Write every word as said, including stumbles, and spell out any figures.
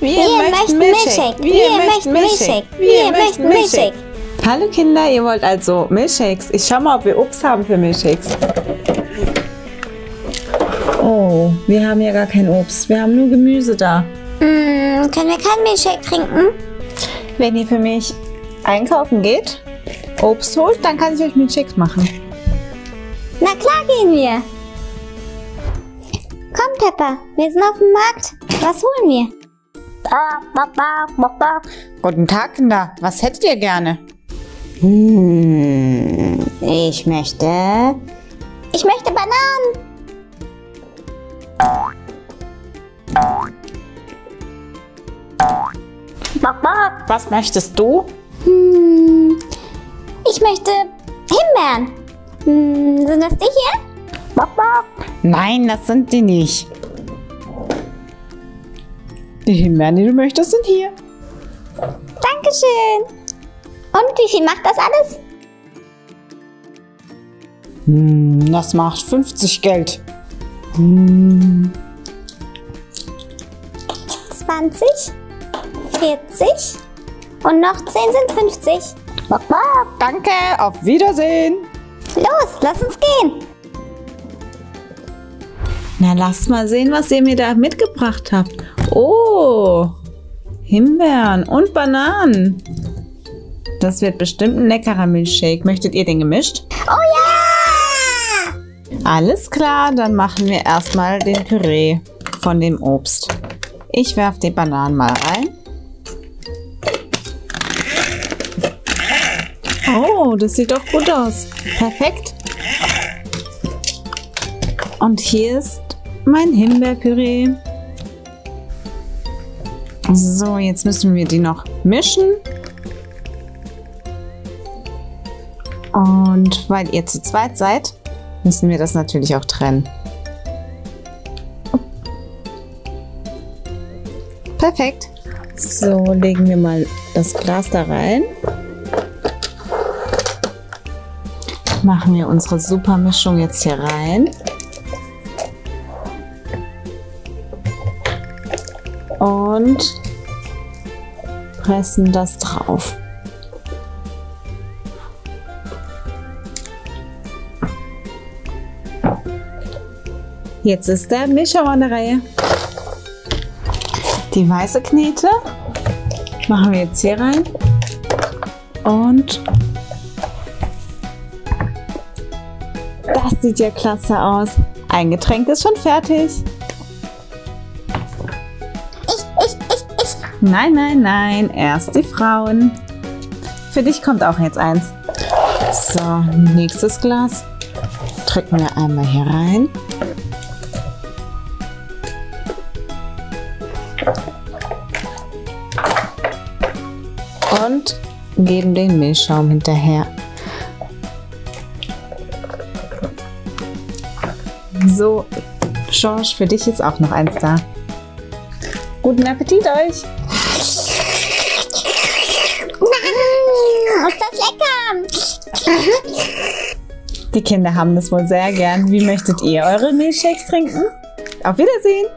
Wir möchten Milchshake. Wir möchten Milchshake. Wir möchten Milchshake. Hallo Kinder, ihr wollt also Milchshakes. Ich schau mal, ob wir Obst haben für Milchshakes. Oh, wir haben ja gar kein Obst. Wir haben nur Gemüse da. Mm, können wir keinen Milchshake trinken? Wenn ihr für mich einkaufen geht, Obst holt, dann kann ich euch Milchshakes machen. Na klar gehen wir. Komm Peppa, wir sind auf dem Markt. Was holen wir? Guten Tag, Kinder. Was hättet ihr gerne? Hm, ich möchte... Ich möchte Bananen. Was möchtest du? Hm, ich möchte Himbeeren. Hm, sind das die hier? Nein, das sind die nicht. Die Himbeeren, die du möchtest, sind hier. Dankeschön. Und wie viel macht das alles? Hm, das macht fünfzig Geld. Hm. zwanzig, vierzig und noch zehn sind fünfzig. Danke, auf Wiedersehen. Los, lass uns gehen. Na, lasst mal sehen, was ihr mir da mitgebracht habt. Oh, Himbeeren und Bananen. Das wird bestimmt ein leckerer Milchshake. Möchtet ihr den gemischt? Oh ja! Alles klar, dann machen wir erstmal den Püree von dem Obst. Ich werfe die Bananen mal rein. Oh, das sieht doch gut aus. Perfekt. Und hier ist mein Himbeerpüree. So, jetzt müssen wir die noch mischen. Und weil ihr zu zweit seid, müssen wir das natürlich auch trennen. Perfekt. So, legen wir mal das Glas da rein. Machen wir unsere super Mischung jetzt hier rein. Und pressen das drauf. Jetzt ist der Mischer an der Reihe. Die weiße Knete machen wir jetzt hier rein und das sieht ja klasse aus. Ein Getränk ist schon fertig. Nein, nein, nein, erst die Frauen. Für dich kommt auch jetzt eins. So, nächstes Glas. Drücken wir einmal hier rein. Und geben den Milchschaum hinterher. So, George, für dich ist auch noch eins da. Guten Appetit euch! Ist das lecker! Die Kinder haben das wohl sehr gern. Wie möchtet ihr eure Milchshakes trinken? Auf Wiedersehen!